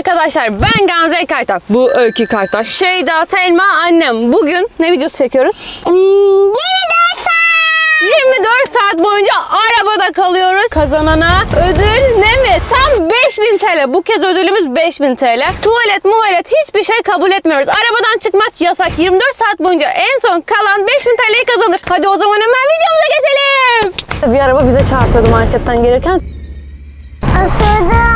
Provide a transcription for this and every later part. Arkadaşlar ben Gamze Karta, bu Öykü Karta, Şeyda, Selma, annem. Bugün ne videosu çekiyoruz? 24 saat boyunca arabada kalıyoruz. Kazanana ödül ne mi? Tam 5000 TL. Bu kez ödülümüz 5000 TL. Tuvalet, muvalet hiçbir şey kabul etmiyoruz. Arabadan çıkmak yasak. 24 saat boyunca en son kalan 5000 TL'yi kazanır. Hadi o zaman hemen videomuza geçelim. Bir araba bize çarpıyordu marketten gelirken. Asıldım.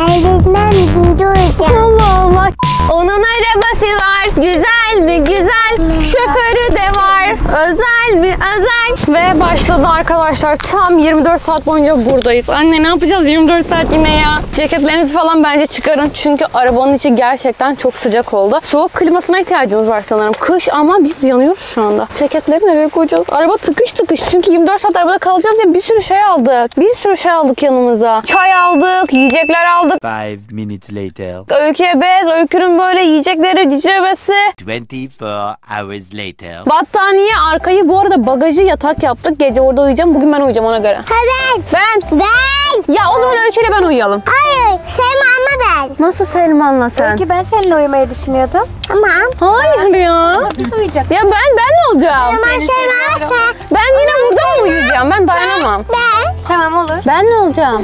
Herkesten birinci olacağım. Allah Allah. Onun arabası var. Güzel mi? Güzel. Merhaba. Şoförü de var. Özel mi? Özel. Ve başladı arkadaşlar. Tam 24 saat boyunca buradayız. Anne ne yapacağız 24 saat yine ya? Ceketlerinizi falan bence çıkarın. Çünkü arabanın içi gerçekten çok sıcak oldu. Soğuk klimasına ihtiyacımız var sanırım. Kış ama biz yanıyoruz şu anda. Ceketleri nereye koyacağız? Araba tıkış tıkış. Çünkü 24 saat arabada kalacağız ya, bir sürü şey aldık. Bir sürü şey aldık yanımıza. Çay aldık, yiyecekler aldık. 5 minutes later. Öykü'ye bez, Öykü'nün böyle yiyecekleri cicebesi. 24 hours later. Battaniye, arkayı bu arada bagajı yatak yaptık. Gece orada uyuyacağım. Bugün ben uyuyacağım ona göre. Evet. Ben. Ya o zaman Öykü'yle ben uyuyalım. Hayır. Selma'nla ben. Nasıl Selma'nla sen? Öykü, ben seninle uyumayı düşünüyordum. Tamam. Hayır ya. Ama biz uyuyacak. Ya ben ne olacağım? Selma. Ben yine burada mı uyuyacağım? Ben dayanamam. Ben. Tamam olur. Ben ne olacağım?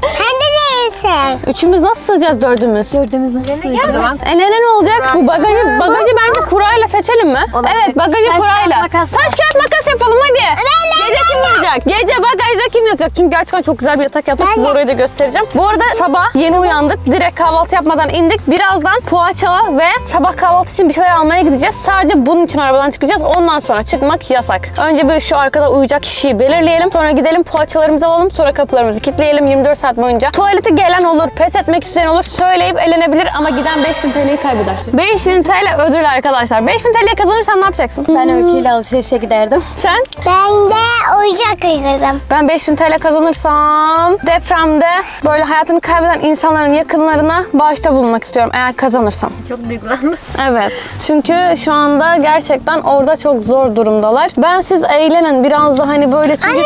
Sen de değilsin. Üçümüz nasıl sığacağız dördümüz? Dördümüz nasıl sığacağız? Ne olacak? Bu bagajı bence kurayla seçelim mi? Olabilir. Evet, bagajı kurayla. Taş kağıt makas yapalım hadi. Gece kim yatacak? Gece bagajda kim yatacak? Çünkü gerçekten çok güzel bir yatak yaptık. Size orayı da göstereceğim. Bu arada sabah yeni uyandık. Direkt kahvaltı yapmadan indik. Birazdan poğaça ve sabah kahvaltı için bir şeyler almaya gideceğiz. Sadece bunun için arabadan çıkacağız. Ondan sonra çıkmak yasak. Önce böyle şu arkada uyuyacak kişiyi belirleyelim. Sonra gidelim poğaçalarımızı alalım. Sonra kapılarımızı kilitleyelim 24 saat boyunca. Tuvalete gelen olur, pes etmek isteyen olur. Söyleyip elenebilir ama giden 5000 TL'yi kaybeder. 5000 TL ödül arkadaşlar. 5000 TL'yi kazanırsan ne yapacaksın? Ben Öykü'yle alışverişe giderdim. Sen? Ben de oyuncak alırım. Ben 5000 TL kazanırsam depremde böyle hayatını kaybeden insanların yakınlarına bağışta bulunmak istiyorum eğer kazanırsam. Çok duygulandım. Evet. Çünkü şu anda gerçekten orada çok zor durumdalar. Ben siz eğlenin biraz da hani böyle çünkü anne,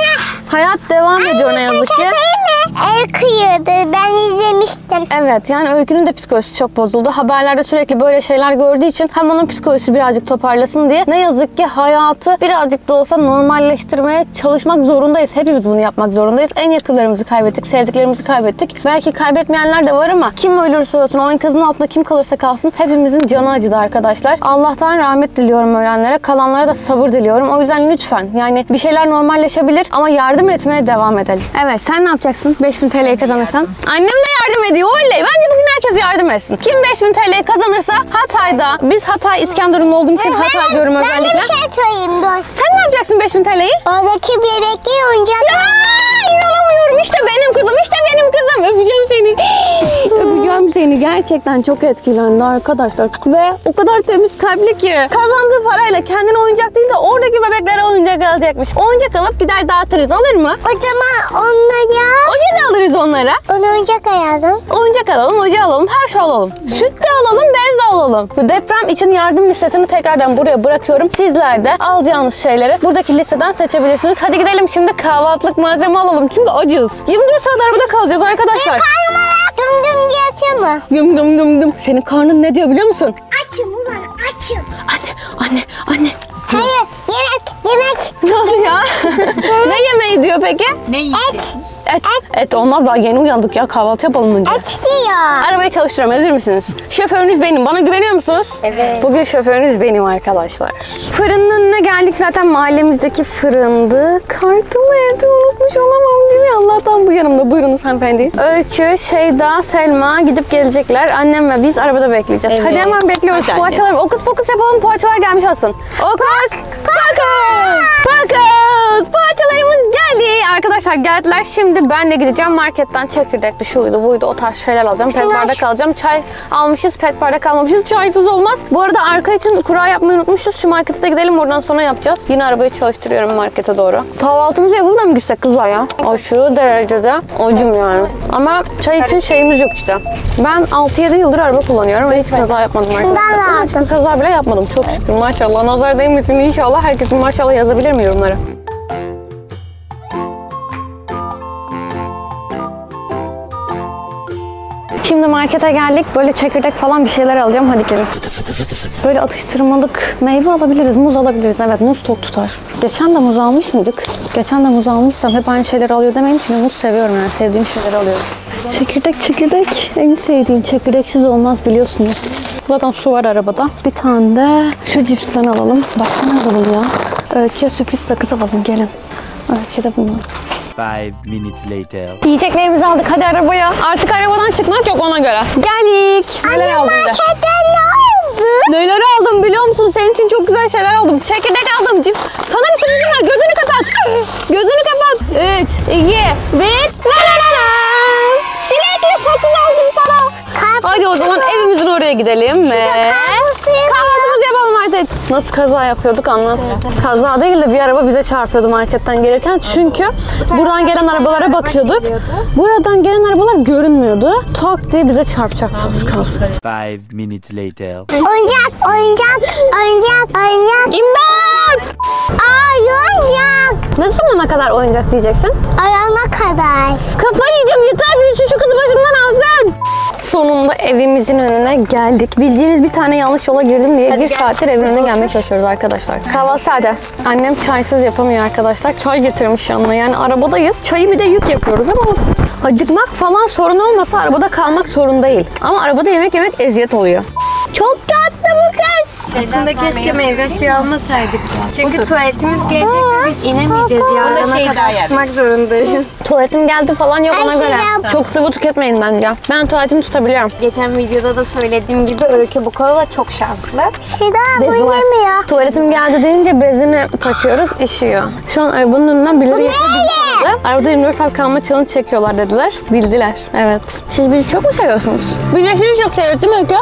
hayat devam ediyor ne yazık ki. Öykü'ydü. Ben izlemiştim. Evet, yani Öykü'nün de psikolojisi çok bozuldu. Haberlerde sürekli böyle şeyler gördüğü için hem onun psikolojisi birazcık toparlasın diye ne yazık ki hayatı birazcık da olsa normalleştirmeye çalışmak zorundayız. Hepimiz bunu yapmak zorundayız. En yakınlarımızı kaybettik, sevdiklerimizi kaybettik. Belki kaybetmeyenler de var ama kim ölürse ölsün, o enkazın altında kim kalırsa kalsın hepimizin canı acıdı arkadaşlar. Allah'tan rahmet diliyorum ölenlere, kalanlara da sabır diliyorum. O yüzden lütfen yani bir şeyler normalleşebilir ama yardım etmeye devam edelim. Evet, sen ne yapacaksın? 5000 TL'yi kazanırsan. Annem de yardım ediyor. Oley. Bence bugün herkes yardım etsin. Kim 5000 TL'yi kazanırsa Hatay'da, biz Hatay İskenderun'da olduğumuz için Hatay diyorum özellikle. Ben de bir şey söyleyeyim dost. Sen ne yapacaksın 5000 TL'yi? Oradaki bebekli oyuncak. Ya inanamıyorum. İşte benim kızım. İşte benim kızım. Öpeceğim seni. Öpeceğim seni. Gerçekten çok etkilendi arkadaşlar. Ve o kadar temiz kalpli ki. Kazandığı parayla kendine oyuncak değil de oradaki bebeklere oyuncak alacakmış. Oyuncak alıp gider dağıtırız. Olur mu? O zaman onlara. Oca da alırız onlara. Ona oyuncak alalım. Oyuncak alalım, oca alalım, her şey alalım. Süt de alalım, bez de alalım. Deprem için yardım listesini tekrardan buraya bırakıyorum. Sizler de alacağınız şeyleri buradaki listeden seçebilirsiniz. Hadi gidelim şimdi kahvaltılık malzeme alalım. Çünkü acıyız. 24 saat arabada kalacağız arkadaşlar. Güm güm diye açamam. Güm güm güm güm. Senin karnın ne diyor biliyor musun? Açım ulan açım. Anne. Hayır, yemek. Nasıl ya? Ne yemeği diyor peki? Ne yiyeceksin? Et olmaz, daha yeni uyandık ya, kahvaltı yapalım önce. Et diyor. Arabayı çalıştırıyorum, hazır mısınız? Şoförünüz benim, bana güveniyor musunuz? Evet. Bugün şoförünüz benim arkadaşlar. Fırının önüne geldik, zaten mahallemizdeki fırındı. Kartımı evde unutmuş olamam değil mi? Allah'tan bu yanımda, buyurunuz hanımefendi. Öykü, Şeyda, Selma gidip gelecekler. Annem ve biz arabada bekleyeceğiz. Evet. Hadi hemen bekliyoruz. Poğaçalar, okus pokus yapalım, poğaçalar gelmiş olsun. Okus pokus! Poğaçalarımız geldi. Arkadaşlar geldiler, şimdi ben de gideceğim marketten çekirdekli şuydu buydu o tarz şeyler alacağım. Pet bardak alacağım. Çay almışız, pet bardak almamışız. Çaysız olmaz. Bu arada arka için kura yapmayı unutmuşuz. Şu markete de gidelim, oradan sonra yapacağız. Yine arabayı çalıştırıyorum markete doğru. Kahvaltımızı yapıp da mı gitsek kızlar ya? Aşırı derecede acım yani. Ama çay için şeyimiz yok işte. Ben 6-7 yıldır araba kullanıyorum ve hiç kaza yapmadım arkadaşlar. Hiç kaza bile yapmadım. Çok şükür maşallah. Nazar değmesin inşallah. Herkesin maşallah yazabilir mi yorumlara? Şimdi markete geldik. Böyle çekirdek falan bir şeyler alacağım. Hadi gelin. Böyle atıştırmalık meyve alabiliriz. Muz alabiliriz. Evet, muz tok tutar. Geçen de muz almış mıydık? Geçen de muz almışsam hep aynı şeyler alıyor demeyin. Çünkü muz seviyorum yani. Sevdiğim şeyleri alıyorum. Çekirdek çekirdek. En sevdiğim, çekirdeksiz olmaz biliyorsunuz. Zaten su var arabada. Bir tane de şu cipsten alalım. Başka ne alalım ya? Öykü'ye sürpriz sakız alalım. Gelin. Öykü de bunu. 5 minutes later. Yiyeceklerimizi aldık. Hadi arabaya. Artık arabadan çıkmak yok ona göre. Geldik. Neler aldım? Neler aldım biliyor musun? Senin için çok güzel şeyler aldım. Çekirdek aldım. Cips. Sana bir sürprizim var. Gözünü kapat. Gözünü kapat. 3, 2, 1. Çilekli sakız aldım sana. Hadi o zaman evimizin oraya gidelim mi? Kahvaltımızı yapalım artık. Nasıl kaza yapıyorduk anlat. Kaza değil de bir araba bize çarpıyordu marketten gelirken. Çünkü buradan gelen arabalara bakıyorduk. Buradan gelen arabalar görünmüyordu. Tak diye bize çarpacaktı. 5 minutes later. Oyuncak, oyuncak, oyuncak, oyuncak. İmdat! Oyuncak. Ne zamana kadar oyuncak diyeceksin? Ayağına kadar. Kafayı yiyeceğim yeter. Bir şu kızı başımdan alsın. Sonunda evimizin önüne geldik. Bildiğiniz bir tane yanlış yola girdim diye bir saattir evin önüne gelmeye çalışıyoruz arkadaşlar. Kahvaltı sade. Annem çaysız yapamıyor arkadaşlar. Çay getirmiş yanına. Yani arabadayız. Çayı bir de yük yapıyoruz ama olsun. Acıkmak falan sorun olmasa arabada kalmak sorun değil. Ama arabada yemek yemek eziyet oluyor. Çok tatlı bu kız. Aslında keşke meyve suyu almasaydık. Çünkü tuvaletimiz gelecek ve biz inemeyeceğiz. Yarına kadar tutmak zorundayız. Tuvaletim geldi falan yok ona göre. Çok sıvı tüketmeyin bence. Ben tuvaletimi tutabiliyorum. Geçen videoda da söylediğim gibi Öykü bu konuda çok şanslı. Şeyda abone tuvaletim geldi deyince bezini takıyoruz, işiyor. Şu an arabanın önünden birileri yapabiliyorlar. Arabada 24 saat kalma challenge çekiyorlar dediler. Bildiler. Evet. Siz bizi çok mu seviyorsunuz? Biz de sizi çok seviyoruz değil mi Öykü?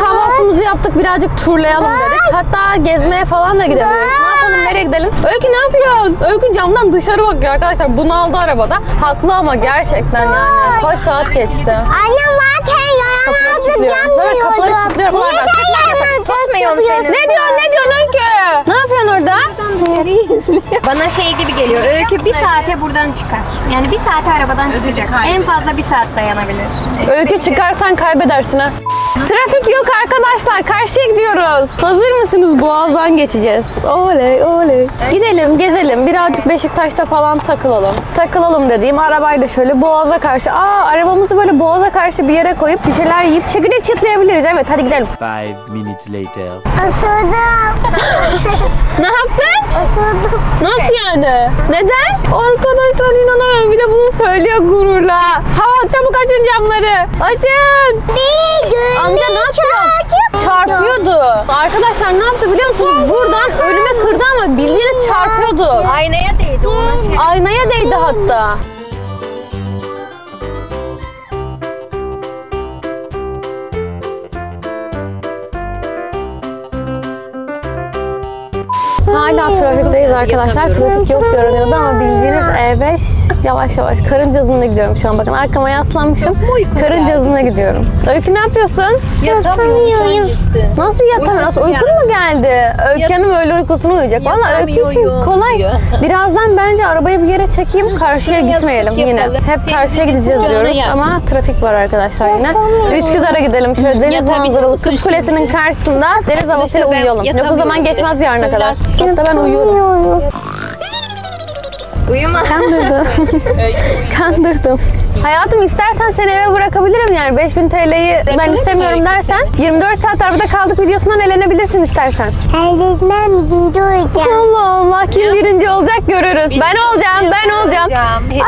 Kahvaltımızı yaptık, birazcık turlayalım dedik. Hatta gezmeye falan da gidebiliriz. Ne yapalım, nereye gidelim? Öykü ne yapıyorsun? Öykü camdan dışarı bakıyor arkadaşlar. Bunaldı arabada. Haklı ama gerçekten yani. Kaç saat geçti? Annem varken yalan ağzı kapıları kilitliyorum. Ne diyorsun, ne diyorsun Öykü? Ne yapıyorsun orada? Bana şey gibi geliyor. Öykü bir saate buradan çıkar. Yani bir saate arabadan çıkacak. En fazla bir saat dayanabilir. Öykü çıkarsan kaybedersin ha. Trafik yok arkadaşlar. Karşıya gidiyoruz. Hazır mısınız? Boğaz'dan geçeceğiz. Oley oley. Gidelim, gezelim. Birazcık Beşiktaş'ta falan takılalım. Takılalım dediğim arabayla şöyle Boğaz'a karşı. Aa, arabamızı böyle Boğaz'a karşı bir yere koyup bir şeyler yiyip çekirdek çıtlayabiliriz. Evet, hadi gidelim. 5 minutes later. Osurdum. Ne yaptın? Osurdum. Nasıl yani? Neden? Arkadaşlar inanamıyorum. Bir de bunu söylüyor gururla. Hava çabuk açın camları. Açın. Bir gün. Amca ne yapıyordu? Çarpıyordu. Arkadaşlar ne yaptı biliyor musunuz? Buradan ölüme kırdı ama bildiğiniz çarpıyordu. Aynaya değdi ona şey. Aynaya değdi hatta. Hala trafikteyiz arkadaşlar. Trafik yok görünüyordu ama bildiğiniz E5 yavaş yavaş. Karınca hızında gidiyorum şu an. Bakın arkama yaslanmışım. Karınca hızına gidiyorum. Öykü ne yapıyorsun? Yatamıyorum. Nasıl yatamıyorsun? Uykun mu geldi? Öykü'nün öyle uykusunu uyuyacak. Valla Öykü için kolay. Birazdan bence arabayı bir yere çekeyim. Karşıya gitmeyelim yine. Hep karşıya gideceğiz diyoruz ama trafik var arkadaşlar yine. Üsküdar'a gidelim. Şöyle deniz manzaralı Kız Kulesi'nin karşısında deniz havasıyla uyuyalım. Yoksa zaman geçmez yarına kadar. Hatta ben uyuyorum. Uyuma. Kandırdım. Kandırdım. Hayatım istersen seni eve bırakabilirim yani 5000 TL'yi ben istemiyorum dersen 24 saat arabada kaldık videosundan elenebilirsin istersen. Elbette birinci olacağım. Allah Allah, kim birinci olacak görürüz. Ben olacağım, ben olacağım.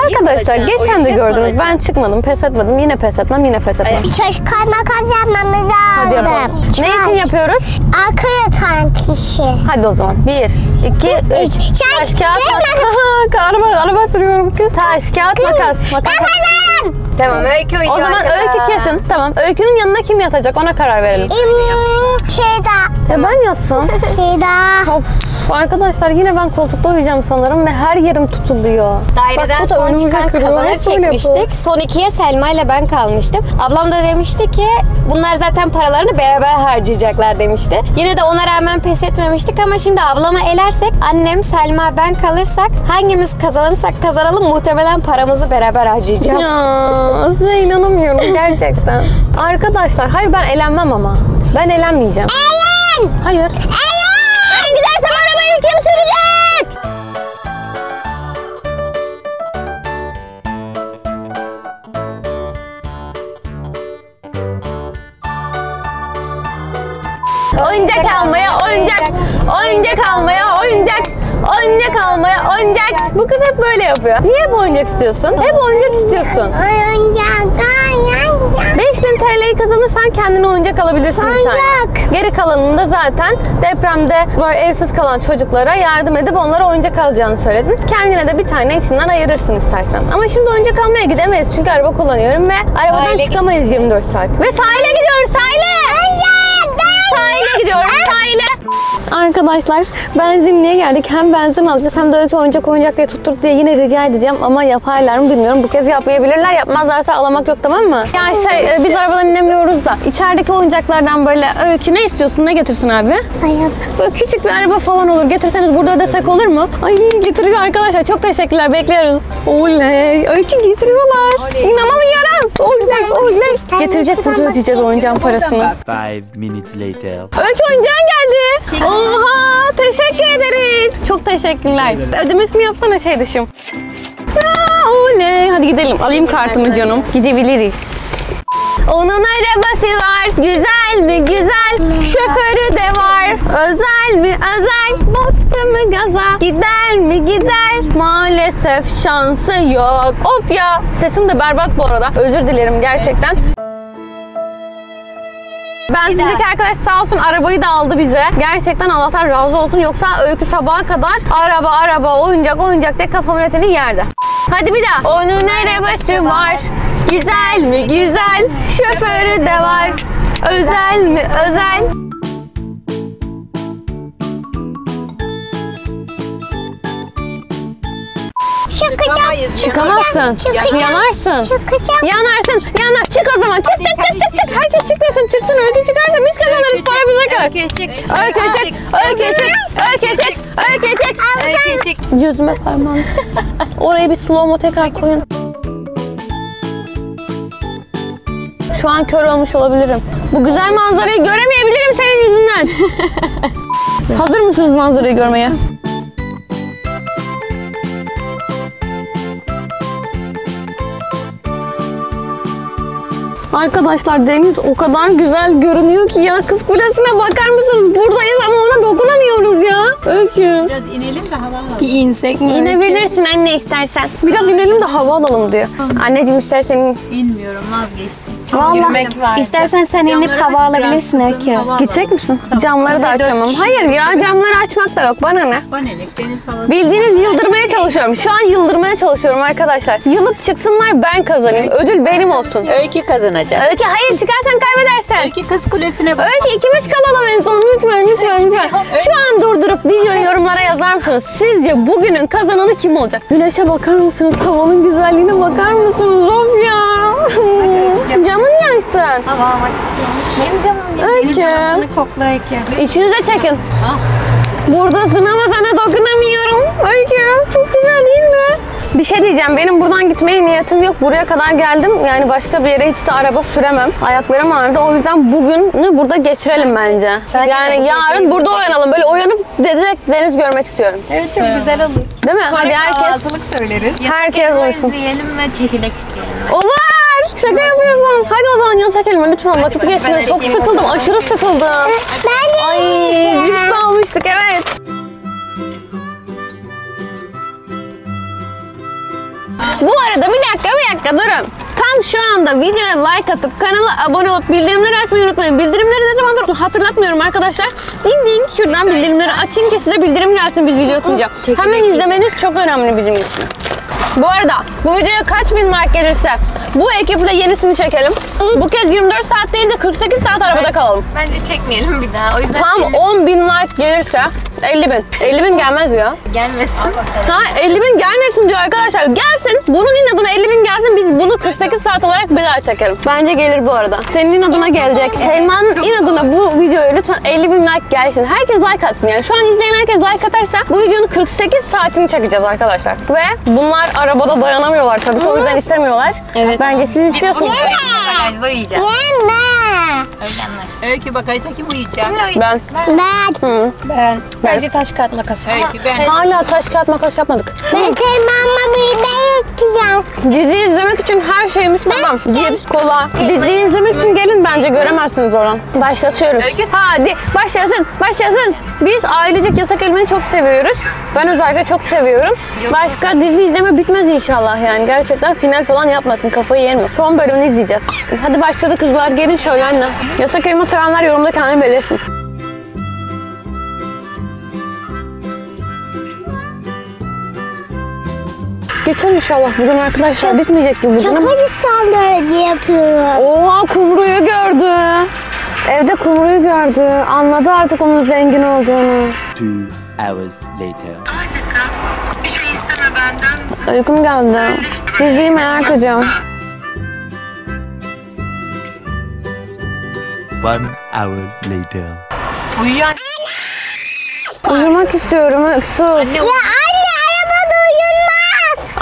Arkadaşlar geçen de gördünüz ben çıkmadım, pes etmedim, yine pes etmem, yine pes etmem. Çocuklarla kazanmamız lazım. Ne için yapıyoruz? Arka yatan kişi. Hadi o zaman 1, 2, 3. Taş, kağıt, makas. Araba sürüyorum kız. Taş, kağıt, makas. Tamam, Öykü uyuyor. O zaman Öykü kesin. Tamam, Öykü'nün yanına kim yatacak ona karar verelim. Şeyda. Ya ben yatsam. Şeyda. Of. Arkadaşlar yine ben koltukta uyuyacağım sanırım ve her yerim tutuluyor. Daireden bak, son çıkan kazaları çekmiştik. Son ikiye Selma ile ben kalmıştım. Ablam da demişti ki bunlar zaten paralarını beraber harcayacaklar demişti. Yine de ona rağmen pes etmemiştik ama şimdi ablama elersek, annem, Selma, ben kalırsak hangimiz kazanırsak kazanalım muhtemelen paramızı beraber harcayacağız. Ya, size inanamıyorum gerçekten. Arkadaşlar hayır ben elenmem ama. Ben elenmeyeceğim. Elen! Hayır. Elen! Ben gidersem arabayı kim sürecek? Oyuncak almaya oyuncak. Oyuncak almaya oyuncak. Oyuncak almaya oyuncak. Bu kız hep böyle yapıyor. Niye hep oyuncak istiyorsun? Hep oyuncak istiyorsun. Oyuncak. 5000 TL'yi kazanırsan kendine oyuncak alabilirsin bir tane. Geri kalanını da zaten depremde böyle evsiz kalan çocuklara yardım edip onlara oyuncak alacağını söyledim. Kendine de bir tane içinden ayırırsın istersen. Ama şimdi oyuncak almaya gidemeyiz çünkü araba kullanıyorum ve arabadan sahile çıkamayız gideceğiz. 24 saat. Ve sahile gidiyoruz sahile! Sahile gidiyoruz sahile! Arkadaşlar benzinliğe geldik. Hem benzin alacağız hem de öyle oyuncak diye tuttur diye yine rica edeceğim ama yaparlar mı bilmiyorum. Bu kez yapmayabilirler. Yapmazlarsa alamak yok, tamam mı? Yani şey biz arabadan inemiyoruz da içerideki oyuncaklardan böyle Öykü ne istiyorsun? Ne getirsin abi? Ayıp. Böyle küçük bir araba falan olur. Getirseniz burada ödesek olur mu? Ay getiriyor arkadaşlar. Çok teşekkürler. Bekleriz. Oley. Öykü getiriyorlar. Oley. İnanamıyorum. Oley. Oley. Getirecek burada ödeyeceğiz oyuncağın parasını. 5 minutes later. Öykü oyuncağın geldi. Oha! Teşekkür ederiz. Çok teşekkürler. Ödemesini yapsana şey dışım. Aa, oley. Hadi gidelim. Alayım kartımı canım. Gidebiliriz. Onun arabası var. Güzel mi? Güzel. Şoförü de var. Özel mi? Özel. Bastı mı gaza? Gider mi? Gider. Maalesef şansı yok. Of ya. Sesim de berbat bu arada. Özür dilerim gerçekten. Benzinci arkadaş sağ olsun arabayı da aldı bize. Gerçekten Allah'tan razı olsun. Yoksa Öykü sabaha kadar araba, oyuncak diye kafamın etini yerdi. Hadi bir daha. Onun arabası var. Güzel mi? Güzel. Şoförü de var. Özel mi? Özel. Çıkamazsın. Yanarsın. Yanarsın. Yanar. Çık o zaman. Çık çık çık çık. Herkes çıkmasın. Çıksın. Öykü çıkarsa biz kazanırız. Para bize kalır. Öykü çık. Öykü çık. Öykü çık. Öykü çık. Öykü çık. Öykü çık. Gözüme parmağım. Oraya bir slow mo tekrar koyun. Şu an kör olmuş olabilirim. Bu güzel manzarayı göremeyebilirim senin yüzünden. Hazır mısınız manzarayı görmeye? Arkadaşlar deniz o kadar güzel görünüyor ki ya. Kız Kulesi'ne bakar mısınız? Buradayız ama ona dokunamıyoruz ya. Öykü. Biraz inelim de hava alalım. Bir insek mi? İnebilirsin önce? Anne istersen. Biraz inelim de hava alalım diyor. Tamam. Anneciğim istersen. Bilmiyorum vazgeçtim. Vallahi istersen sen inip hava alabilirsin Öykü. Gidecek misin? Tamam. Camları da açamam. Hayır ya camları açmak da yok. Bana ne? Bana ne? Bildiğiniz yıldırmaya çalışıyorum. Şu an yıldırmaya çalışıyorum arkadaşlar. Yılıp çıksınlar ben kazanayım. Ödül benim olsun. Öykü kazanacak. Öykü hayır çıkarsan kaybedersen. Öykü Kız Kulesi'ne bak. Öykü ikimiz kalalım en son. Lütfen lütfen lütfen. Şu an durdurup videoyu yorumlara yazar mısınız? Sizce bugünün kazananı kim olacak? Güneşe bakar mısınız? Havanın güzelliğine bakar mısınız? Of ya. Camını yanıştın. Hava almak istiyormuş. Benim camım yanıyor. Öykü. Elini kokla Öykü. İçinize çekin. Ah. Buradasın ama sana dokunamıyorum. Öykü çok güzel değil mi? Bir şey diyeceğim. Benim buradan gitmeye niyetim yok. Buraya kadar geldim. Yani başka bir yere hiç de araba süremem. Ayaklarım ağrıdı. O yüzden bugünü burada geçirelim bence. Yani yarın burada uyanalım. Böyle uyanıp direkt deniz görmek istiyorum. Evet çok güzel olur. Değil mi? Sonra hadi herkes söyleriz. Herkes olsun. Diyelim ve çekirdek isteyelim. Olur. Şaka yapıyorsun. Hadi o zaman yasak elime lütfen vakit geçmiyor. Çok sıkıldım. Aşırı sıkıldım. Ben de yiyeceğim. Ay cips almıştık evet. Bu arada bir dakika durun. Tam şu anda videoya like atıp kanala abone olup bildirimleri açmayı unutmayın. Bildirimleri ne zamandır hatırlatmıyorum arkadaşlar. Ding ding şuradan bildirimleri açın ki size bildirim gelsin biz video atınca. Hemen izlemeniz çok önemli bizim için. Bu arada bu videoya kaç bin like gelirse Bu ekiple yenisini çekelim. Bu kez 24 saat değil de 48 saat arabada kalalım. Bence çekmeyelim bir daha. O yüzden tam 10.000 like gelirse 50.000. 50.000 gelmez ya. Gelmesin. Ha 50.000 gelmesin diyor arkadaşlar. Gelsin. Bunun inadına 50.000 gelsin. Biz bunu 48 saat olarak bir daha çekelim. Bence gelir bu arada. Senin inadına gelecek. Selma'nın inadına bu videoyu lütfen 50.000 like gelsin. Herkes like atsın yani. Şu an izleyen herkes like atarsa bu videonun 48 saatini çekeceğiz arkadaşlar. Ve bunlar arabada dayanamıyorlar tabii. O yüzden istemiyorlar. Evet. Bence siz istiyorsunuz. Biz bugün bagajda uyuyacağız. Yeme. Öyle anlaştık. Öykü bagajda kim uyuyacak? Ben. Bence taş kağıt makas. Öykü ben. Hala taş kağıt makas yapmadık. Ben yiyeceğim. Dizi izlemek için her şeyimiz tamam. Cips, kola. Dizi izlemek için gelin bence göremezsiniz oran. Başlatıyoruz. Hadi başlasın, başlasın. Biz ailecek yasak kelimeyi çok seviyoruz. Ben özellikle çok seviyorum. Başka dizi izleme bitmez inşallah yani. Gerçekten final falan yapmasın. Kafayı yerim. Son bölümünü izleyeceğiz. Hadi başladı kızlar. Gelin şöyle anne. Yasak kelime sevenler yorumda kendini belirsin. Geçer inşallah bugün arkadaşlar, bitmeyecekti bugün. Çok güzel öyle yapıyorlar. Oha, kumruyu gördü. Evde kumruyu gördü. Anladı artık onun zengin olduğunu. 2 hours later. Adeta bir şey isteme benden misin? Uykum geldi. Diziyi merak ediyorum. 1 hour later. Uyuyan. Uyumak istiyorum Öksüz.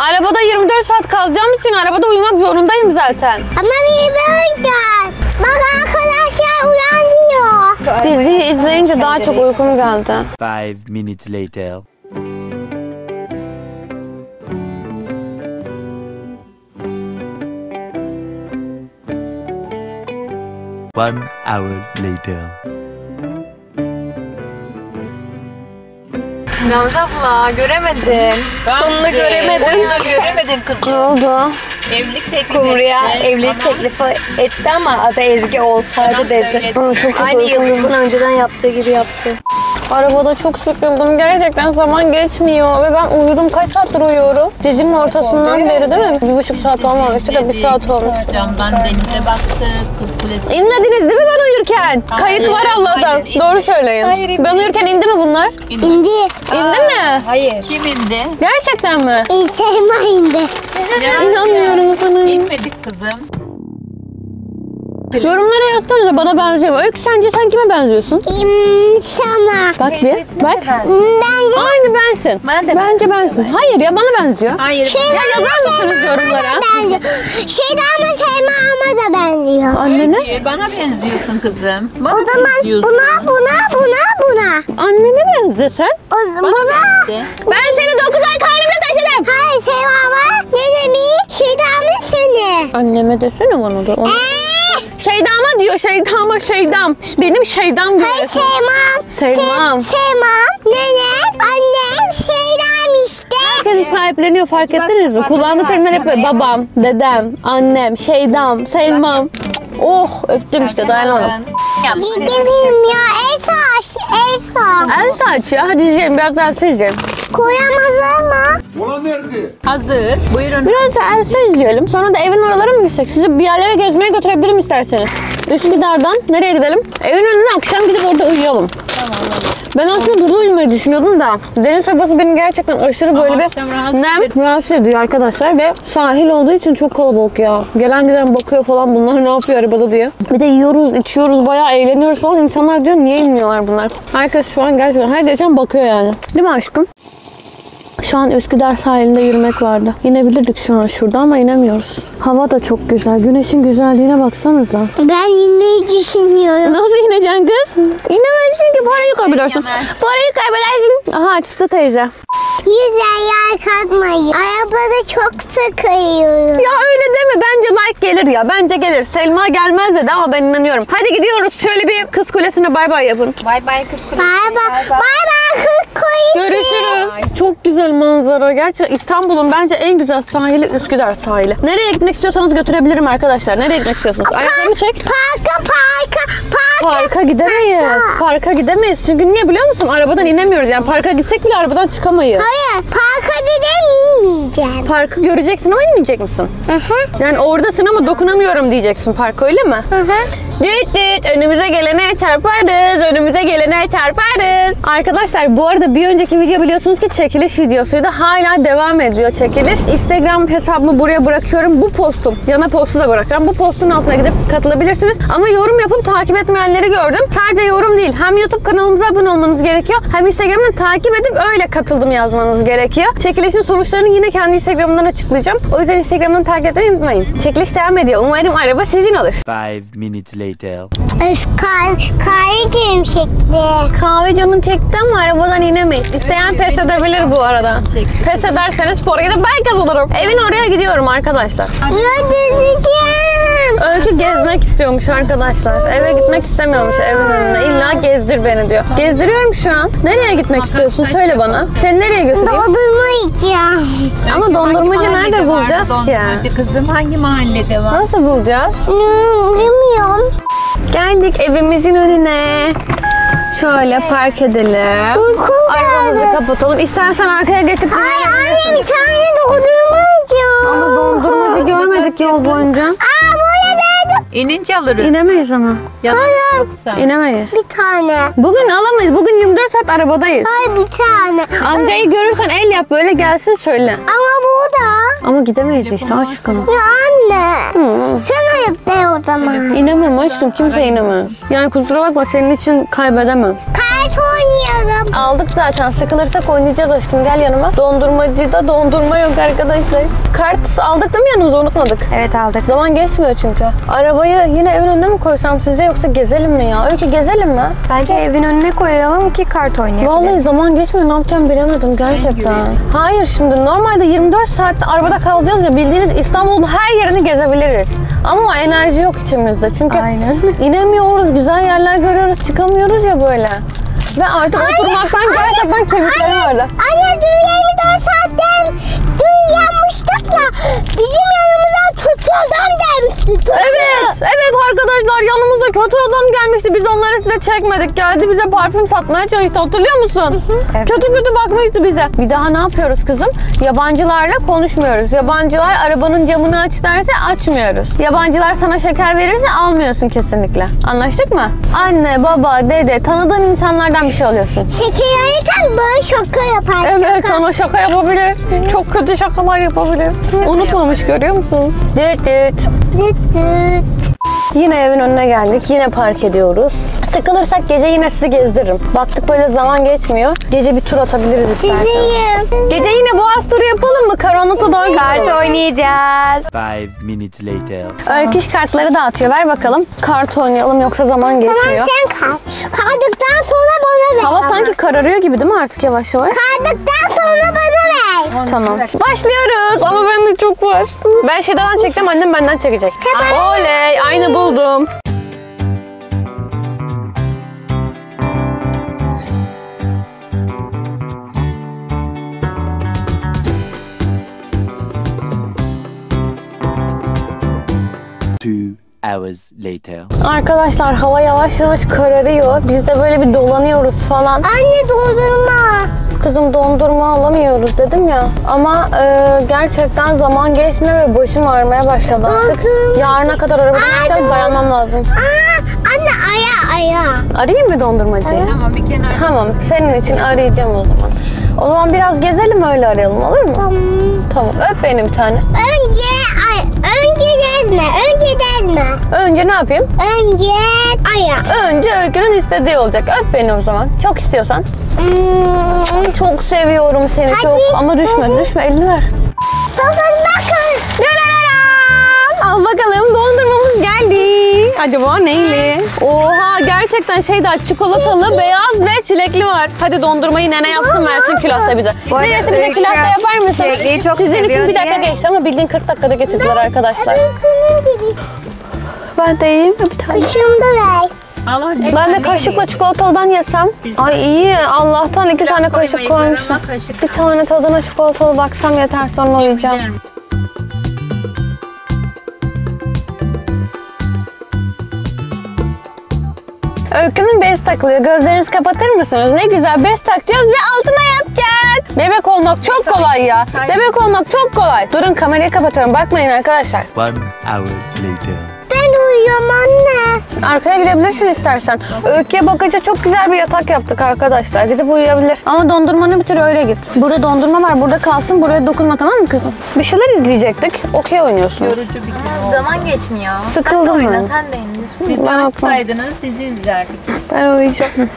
Anne, arabada 24 saat kalacağım için arabada uyumak zorundayım zaten. Ama bir uyuyacağız. Bak arkadaşlar uyanıyor. Diziyi izleyince daha çok uykum geldi. 5 minutes later. One hour later. Gamze abla göremedin. Sonunu göremedin. Oyunu göremedin kızım. Ne oldu? Evlilik teklifi. Kumru'ya evlilik teklifi etti ama adı Ezgi olsaydı dedi. Aynı Yıldız'ın önceden yaptığı gibi yaptı. Arabada çok sıkıldım. Gerçekten zaman geçmiyor ve ben uyudum. Kaç saattir uyuyorum? Dizinin ortasından beri değil mi? 1,5 saat olmamıştı da 1 saat olmuştu. Camdan denize baktık, Kız Kulesi. İnmediniz değil mi ben uyurken? Kayıt var Allah'tan. Doğru söyleyin. Hayır, ben uyurken indi mi bunlar? İndi. İndi mi? Hayır. Kim indi? Gerçekten mi? Selma indi. İnanmıyorum sana. İnmedik kızım. Yorumlara yazsanıza bana benziyor mu? Öykü sence sen kime benziyorsun? Sana. Bak bir, bak. Bence. Aynı bensin. Bence bensin. Hayır ya bana benziyor. Hayır. Şeyda ya yazar mısınız yorumlara? Şeyda ama Selma'ma da benziyor. Annene? Bana benziyorsun kızım. Bana o zaman buna. Annene benziyor sen. Bana. Ben seni 9 ay karnımda taşıdım. Hayır Selma'ma. Ne demeyi? Şeyda'mın seni. Anneme desene bana da. Şeyda'ma diyor, Şeyda'm. Benim Şeyda'm diyor. Hayır Selma'm, nenem, annem, Şeyda'm işte. Herkes sahipleniyor, fark ettiniz mi? Kullandığı terimler hep böyle babam, dedem, annem, Şeyda'm, Selma'm. Oh, öptüm işte, dayanamadım. Gidelim ya, el saç ya, hadi izleyelim, biraz daha izleyelim. Koyamaz ama. Kola nerede? Hazır. Buyurun. Biraz da Elsa izleyelim. Sonra da evin oralara mı gitsek? Sizi bir yerlere gezmeye götürebilirim isterseniz. Üsküdar'dan nereye gidelim? Evin önüne akşam gidip orada uyuyalım. Tamam. Ben aslında burada uyumayı düşünüyordum da deniz havası beni gerçekten aşırı böyle bir rahatsız ediyor arkadaşlar ve sahil olduğu için çok kalabalık ya. Gelen giden bakıyor falan, bunlar ne yapıyor arabada diye. Bir de yiyoruz, içiyoruz, bayağı eğleniyoruz falan. İnsanlar diyor niye inmiyorlar bunlar? Herkes şu an gerçekten her geçen bakıyor yani. Değil mi aşkım? Şu an Üsküdar sahilinde yürümek vardı. İnebilirdik şu an şurada ama inemiyoruz. Hava da çok güzel. Güneşin güzelliğine baksanıza. Ben inmeyi düşünüyorum. Nasıl ineceksin kız? İnemezsin ki, parayı kaybedersin. Parayı kaybedersin. Aha açtı teyze. Yüzler yer kalkmayın. Arabada çok sıkıyoruz. Ya öyle deme. Bence like gelir ya. Bence gelir. Selma gelmez dedi ama ben inanıyorum. Hadi gidiyoruz. Şöyle bir Kız Kulesi'ne bay bay yapın. Bay bay Kız Kulesi. Bay bay. Bay bay Kız Kulesi. Görüşürüz. Ay. Çok güzel manzara. Gerçekten İstanbul'un bence en güzel sahili Üsküdar sahili. Nereye gitmek istiyorsanız götürebilirim arkadaşlar. Nereye gitmek istiyorsunuz? Ayaklarını çek. Parka. Parka gidemeyiz. Parka gidemeyiz. Çünkü niye biliyor musun? Arabadan inemiyoruz. Yani parka gitsek bile arabadan çıkamayız. Hayır, parka gidemeyiz. oynayacağım. Parkı göreceksin, oynayacak mısın? Hı. Yani oradasın ama dokunamıyorum diyeceksin parka, öyle mi? Hı. Düt düt, önümüze gelene çarparız, önümüze gelene çarparız. Arkadaşlar bu arada bir önceki video biliyorsunuz ki çekiliş videosuydu. Hala devam ediyor çekiliş. Instagram hesabımı buraya bırakıyorum. Bu postun, yana postu da bırakıyorum. Bu postun altına gidip katılabilirsiniz. Ama yorum yapıp takip etmeyenleri gördüm. Sadece yorum değil. Hem YouTube kanalımıza abone olmanız gerekiyor. Hem Instagram'dan takip edip öyle katıldım yazmanız gerekiyor. Çekilişin sonuçlarını yine kendi Instagram'dan açıklayacağım. O yüzden Instagram'dan takip etmeyi unutmayın. Çekiliş devam ediyor. Umarım araba sizin olur. 5 minutes later. Kahve canım çekti. Kahve canım çekti ama arabadan inemeyiz. İsteyen evet, pes edebilir bu arada. Çektim. Pes ederseniz spora gidip ben kazanırım. Evin oraya gidiyorum arkadaşlar. Öykü gezmek istiyormuş arkadaşlar. Eve gitmek istemiyormuş evin önüne. İlla gezdir beni diyor. Gezdiriyorum şu an. Nereye gitmek istiyorsun? Söyle bana. Seni nereye götüreyim? Dondurma yiyeceğim. Ama dondurmacı nerede bulacağız ki? Dondurmacı kızım hangi mahallede var? Nasıl bulacağız? Bilmiyorum. Geldik evimizin önüne. Şöyle park edelim. Arabamızı kapatalım. İstersen arkaya geçip... Ay anne bir tane dondurmacı. Ama dondurmacı görmedik yol boyunca. Aa burada verdim. İnince alırız. İnemeyiz ama. Hayır. İnemeyiz. Bir tane. Bugün alamayız. Bugün 24 saat arabadayız. Hayır bir tane. Amcayı görürsen el yap böyle gelsin söyle. Ama burada. Ama gidemeyiz işte aşkım. Ya anne. Sen ayıp de o zaman. İnemem aşkım, kimse inemez. Yani kusura bakma, senin için kaybedemem. Kart oynayalım. Aldık zaten, sıkılırsak oynayacağız aşkım, gel yanıma. Dondurmacıda dondurma yok arkadaşlar. Kart aldık değil mi yanımıza, unutmadık? Evet aldık. Zaman geçmiyor çünkü. Arabayı yine evin önüne mi koysam size, yoksa gezelim mi ya? Öykü gezelim mi? Bence evin önüne koyalım ki kart oynayalım. Vallahi zaman geçmiyor, ne yapacağımı bilemedim gerçekten. Hayır şimdi normalde 24 saatte arabada kalacağız ya, bildiğiniz İstanbul'un her yerini gezebiliriz. Ama enerji yok içimizde. Çünkü aynen, inemiyoruz, güzel yerler görüyoruz, çıkamıyoruz ya böyle. Ve artık anne, oturmaktan gerçekten kemiklerim vardı. Anne dün 24 saatten dün yanmıştık ya, bizim yanımıza kötü adam gelmişti. Evet arkadaşlar, yanımıza kötü adam gelmişti. Biz onları size çekmedik. Geldi bize parfüm satmaya çalıştı, hatırlıyor musun? Evet. Kötü bakmıştı bize. Bir daha ne yapıyoruz kızım? Yabancılarla konuşmuyoruz. Yabancılar arabanın camını aç derse açmıyoruz. Yabancılar sana şeker verirse almıyorsun kesinlikle. Anlaştık mı? Anne, baba, dede, tanıdığın insanlardan bir şey alıyorsun. Şeker alırsan böyle şaka yapar. Evet şaka. Sana şaka yapabilir. Çok kötü şakalar yapabilir. Unutmamış, görüyor musunuz? Yine evin önüne geldik. Yine park ediyoruz. Sıkılırsak gece yine sizi gezdiririm. Baktık böyle zaman geçmiyor. Gece bir tur atabiliriz isterseniz. Gece yine Boğaz turu yapalım mı? Karanlıkta daha kart oynayacağız. 5 minutes later. Öyküş kartları dağıtıyor. Ver bakalım. Kart oynayalım yoksa zaman geçmiyor. Tamam sen kart. Kardıktan sonra bana ver. Hava sanki kararıyor gibi değil mi artık yavaş yavaş? Kardıktan sonra bana ver. Tamam. Başlıyoruz. Ama bende çok var. Ben Şeyda'dan çekeceğim. Annem benden çekecek. Oley. Aynı buldum. Arkadaşlar hava yavaş yavaş kararıyor. Biz de böyle bir dolanıyoruz falan. Anne dondurma. Kızım dondurma alamıyoruz dedim ya. Ama gerçekten zaman geçmiyor ve başım ağrımaya başladı artık. Yarına kadar arabadan açacağım, dayanmam lazım. Anne aya. Arayayım mı dondurmacıyı? Tamam bir kenara. Tamam senin için arayacağım o zaman. O zaman biraz gezelim öyle arayalım, olur mu? Tamam öp beni bir tane. Önce ne yapayım? Önce Öykü'nün istediği olacak. Öp beni o zaman. Çok istiyorsan. Çok seviyorum seni. Hadi. Çok. Ama düşme. Elini ver. Al bakalım. Dondurmamız geldi. Acaba neyli? Oha gerçekten Şeyda çikolatalı, beyaz ve çilekli var. Hadi dondurmayı nene yapsın, versin külahta bize. Neresi bize külahta yapar mısın? Çok sizin için bir dakika geçti ama bildiğin 40 dakikada getirdiler arkadaşlar. Ben de yiyeyim mi bir tane? Ben de kaşıkla çikolatalıdan yesem. Ay iyi, Allah'tan iki tane kaşık koymuşum. Bir tane tadına çikolatalı baksam yeter, sonra uyuyacağım. Öykü'nün bez takılıyor. Gözlerinizi kapatır mısınız? Ne güzel bez takacağız ve altına yapacağız. Bebek olmak çok kolay ya. Bebek olmak çok kolay. Durun kamerayı kapatıyorum. Bakmayın arkadaşlar. 1 hour later. Ben uyuyorum anne. Arkaya gidebilirsin istersen. Öykü'ye bakınca çok güzel bir yatak yaptık arkadaşlar. Gidip uyuyabilir. Ama dondurmanı bitir öyle git. Burada dondurma var. Burada kalsın. Buraya dokunma, tamam mı kızım? Bir şeyler izleyecektik. Okey oynuyorsun. Yorucu bir gün oldu. Zaman geçmiyor. Sıkıldın mı? Sen de indir. Biz baksaydınız dizi izlerdik. Ben uyuyacaktım.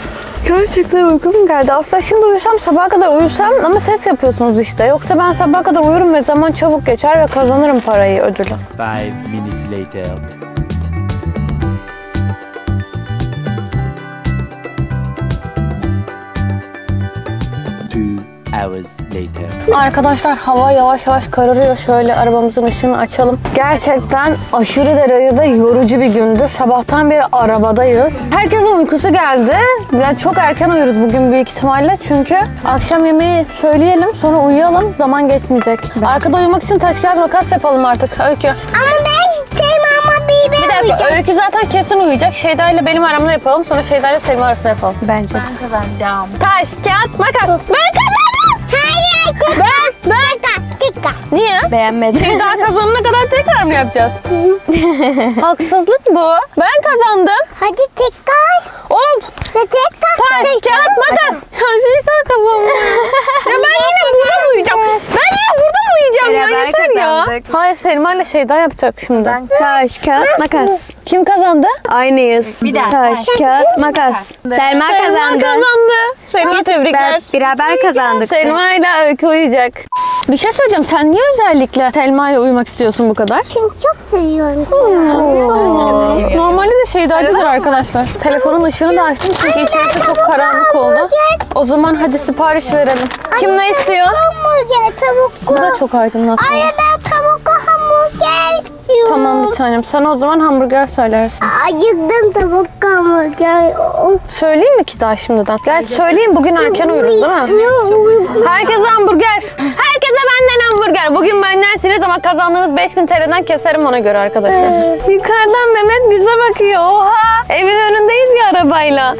Gerçekten uykum geldi. Aslında şimdi uyusam, sabaha kadar uyusam ama ses yapıyorsunuz işte. Yoksa ben sabaha kadar uyurum ve zaman çabuk geçer ve kazanırım parayı, ödülü. 5 minutes later. Arkadaşlar hava yavaş yavaş kararıyor. Şöyle arabamızın ışığını açalım. Gerçekten aşırı derecede yorucu bir gündü. Sabahtan beri arabadayız. Herkesin uykusu geldi. Yani çok erken uyuruz bugün büyük ihtimalle. Çünkü akşam yemeği söyleyelim, sonra uyuyalım. Zaman geçmeyecek. Arkada uyumak için taş kağıt makas yapalım artık. Öykü. Ama ben bir dakika, Öykü zaten kesin uyuyacak. Şeyda ile benim aramda yapalım. Sonra Şeyda ile Selma arasında yapalım. Bence. Ben kazanacağım. Taş kağıt makas. Ben kazanacağım. Hayır. Tekrar. Niye? Beğenmedim. Şeyda kazanana kadar tekrar mı yapacağız? Haksızlık bu. Ben kazandım. Hadi tekrar. Ol. Tekrar. Taş kağıt makas. Şeyda kazandı. Ya ben yine burada uyuyacağım. Ben yine burada uyuyacağım ya, yeter kazandık ya. Hayır, Selma ile Şeyda yapacak şimdi. Ben... Taş, kağıt, makas. Kim kazandı? Aynıyız. Bir daha. Taş, kağıt, makas. Selma kazandı. Selma kazandı. Selma tebrikler. Beraber kazandık. Selma ile Öykü uyuyacak. Bir şey söyleyeceğim. Sen niye özellikle Selma ile uyumak istiyorsun bu kadar? Çünkü çok seviyorum. Normalde de Şeydacıdır arkadaşlar. Telefonun ışığını da açtım çünkü içerisi çok karanlık oldu. O zaman hadi sipariş verelim. Kim ne istiyor? Bu da çok aydınlatma. Anne ben tavuklu hamburger istiyorum. Tamam bir tanem. Sen o zaman hamburger söylersin. Acıktım tavuklu hamburger. Söyleyeyim mi ki daha şimdiden? Gerçi söyleyeyim, bugün erken uyuruz değil mi? Herkese hamburger. Herkese benden hamburger. Bugün bendensiniz ama kazandığınız 5000 TL'den keserim ona göre arkadaşlar. Yukarıdan Mehmet bize bakıyor. Oha! Evin önündeyiz ya arabayla.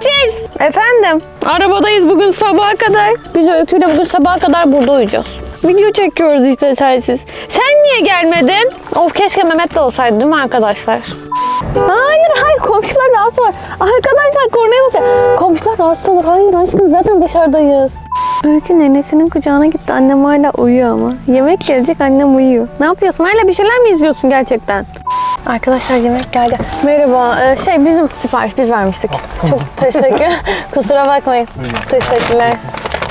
Siz. Efendim? Arabadayız bugün sabaha kadar. Biz Öykü'yle bugün sabaha kadar burada uyuyacağız. Video çekiyoruz işte sensiz. Sen niye gelmedin? Of, keşke Mehmet de olsaydı değil mi arkadaşlar? Hayır komşular rahatsız olur. Arkadaşlar kornaya basıyor. Komşular rahatsız olur. Hayır aşkım, zaten dışarıdayız. Öykü nenesinin kucağına gitti. Annem hala uyuyor ama. Yemek gelecek, annem uyuyor. Ne yapıyorsun? Hala bir şeyler mi izliyorsun gerçekten? Arkadaşlar yemek geldi. Merhaba. Bizim sipariş biz vermiştik. Çok teşekkür. Kusura bakmayın. Teşekkürler.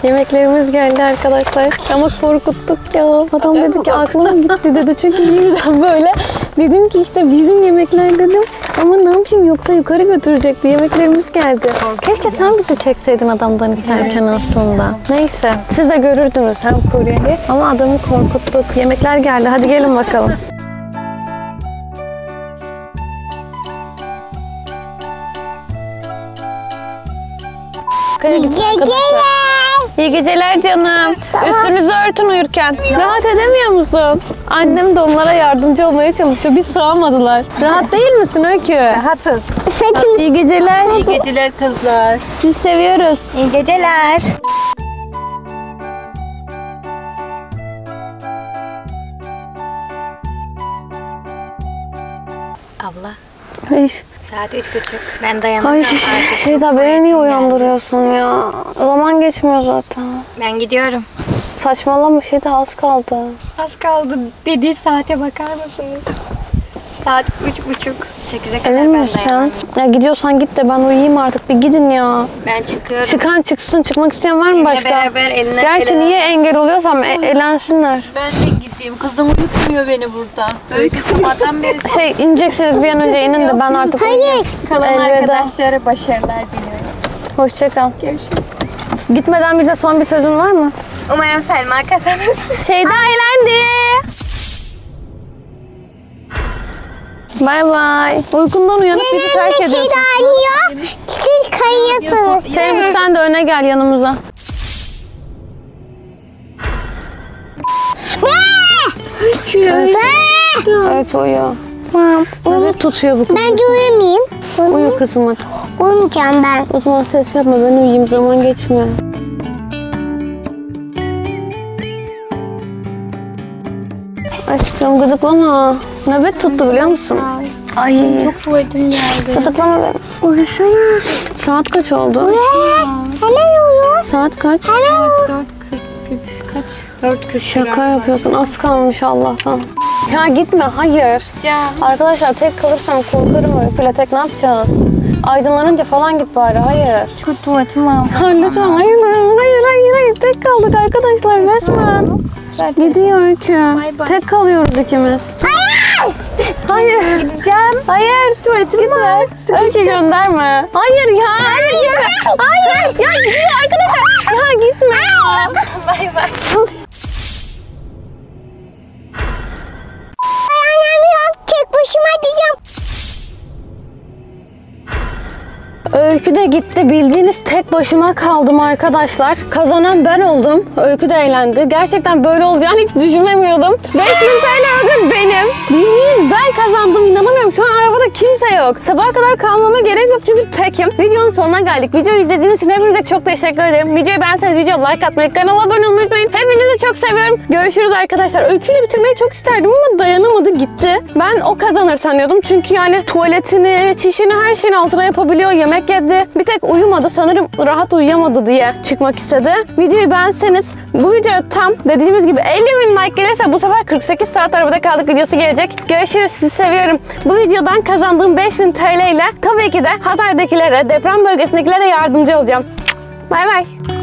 Yemeklerimiz geldi arkadaşlar. Ama korkuttuk ya. Adam dedi ki aklım gitti dedi. Çünkü yüzden böyle. Dedim ki işte bizim yemekler dedim. Ama ne yapayım, yoksa yukarı götürecekti. Yemeklerimiz geldi. Keşke sen bizi çekseydin adamdan isterken aslında. Neyse. Siz de görürdünüz hem kuryeyi. Ama adamı korkuttuk. Yemekler geldi. Hadi gelin bakalım. İyi geceler. İyi geceler canım. Tamam. Üstünüzü örtün uyurken. Rahat edemiyor musun? Annem de onlara yardımcı olmaya çalışıyor. Bir sığamadılar. Rahat değil misin Öykü? Rahatız. İyi geceler. İyi geceler kızlar. Sizi seviyoruz. İyi geceler. Abla. Hayır. Saat 3.30. Ben dayanamıyorum. Ay Şeyda, beni niye uyandırıyorsun ya? Zaman geçmiyor zaten. Ben gidiyorum. Saçmalama Şeyda, az kaldı. Az kaldı dediği saate bakar mısınız? Saat 3.30. 8'e kadar ben dayanamıyorum. Ya gidiyorsan git de ben uyuyayım artık. Bir gidin ya. Ben çıkıyorum. Çıkan çıksın. Çıkmak isteyen var mı başka? Beraber eline. Gerçi eline. Niye engel oluyorsam elensinler. Ben de gideyim. Kızım uyutmuyor beni burada. Öykü sabahtan beri. İneceksiniz bir an önce inin de ben artık. Hayır. Kalan arkadaşlara başarılar diliyorum. Hoşçakal. Görüşürüz. Gitmeden bize son bir sözün var mı? Umarım Selma kazanır. Şeyda eğlendi. Bay bay. Uykundan uyanıp bizi terk ediyorsun. Nenem bir şey siz kayıyorsunuz. Selim, sen de öne gel yanımıza. Öykü uyuyor. Mehmet tutuyor bu kızı. Bence uyumayayım. Uyu kızım hadi. Uyumayacağım ben. O zaman ses yapma, ben uyuyayım, zaman geçmiyor. Aşkım gıdıklama. Nöbet tuttu biliyor musun? Ay. Çok tuvaletim geldi. Gıdıklama beni. Uyusana. Saat kaç oldu? Hemen uyuyor. Saat kaç? Hemen uyuyor. 4.40. Şaka yapıyorsun. Az kalmış Allah'tan. Ya gitme, hayır. Can. Arkadaşlar tek kalırsam korkarım öyküyle. Tek ne yapacağız? Aydınlanınca falan git bari, hayır. Çok tuvaletim var. Lütfen, hayır. Tek kaldık arkadaşlar resmen. Gidiyor Öykü. Bye bye. Tek kalıyoruz ikimiz. Hayır. Gideceğim. Hayır. Tuvaletim gitme. Öykü gönderme. Hayır ya. Hayır. Ya gidiyor arkadaşlar. Ya gitme ya. Bay bay. Öykü de gitti. Bildiğiniz tek başıma kaldım arkadaşlar. Kazanan ben oldum. Öykü de eğlendi. Gerçekten böyle olacağını hiç düşünemiyordum. 5000 TL ödül benim. Bildiğiniz ben kazandım. İnanamıyorum. Şu an arabada kimse yok. Sabaha kadar kalmama gerek yok çünkü tekim. Videonun sonuna geldik. Videoyu izlediğiniz için hepinize çok teşekkür ederim. Videoyu beğenseniz videoya like atmayı, kanala abone olmayı unutmayın. Hepinizi çok seviyorum. Görüşürüz arkadaşlar. Öyküyle bitirmeyi çok isterdim ama dayanamadı gitti. Ben o kazanır sanıyordum. Çünkü yani tuvaletini, çişini, her şeyin altına yapabiliyor. Yemek yedi. Bir tek uyumadı. Sanırım rahat uyuyamadı diye çıkmak istedi. Videoyu beğenseniz, bu videoya tam dediğimiz gibi 50.000 like gelirse bu sefer 48 saat arabada kaldık videosu gelecek. Görüşürüz. Sizi seviyorum. Bu videodan kazandığım 5.000 TL ile tabii ki de Hatay'dakilere, deprem bölgesindekilere yardımcı olacağım. Bay bay.